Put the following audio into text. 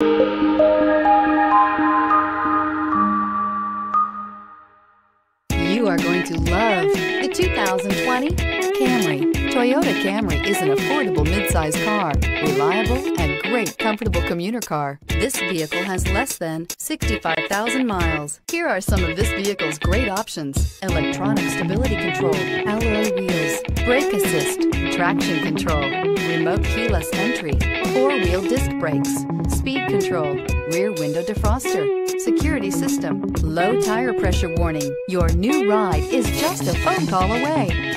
You are going to love the 2020 Camry. Toyota Camry is an affordable midsize car, reliable and great comfortable commuter car. This vehicle has less than 65,000 miles. Here are some of this vehicle's great options: electronic stability control, alloy wheels, brake assist, traction control, remote keyless entry, four-wheel disc brakes, speed control, rear window defroster, security system, low tire pressure warning. Your new ride is just a phone call away.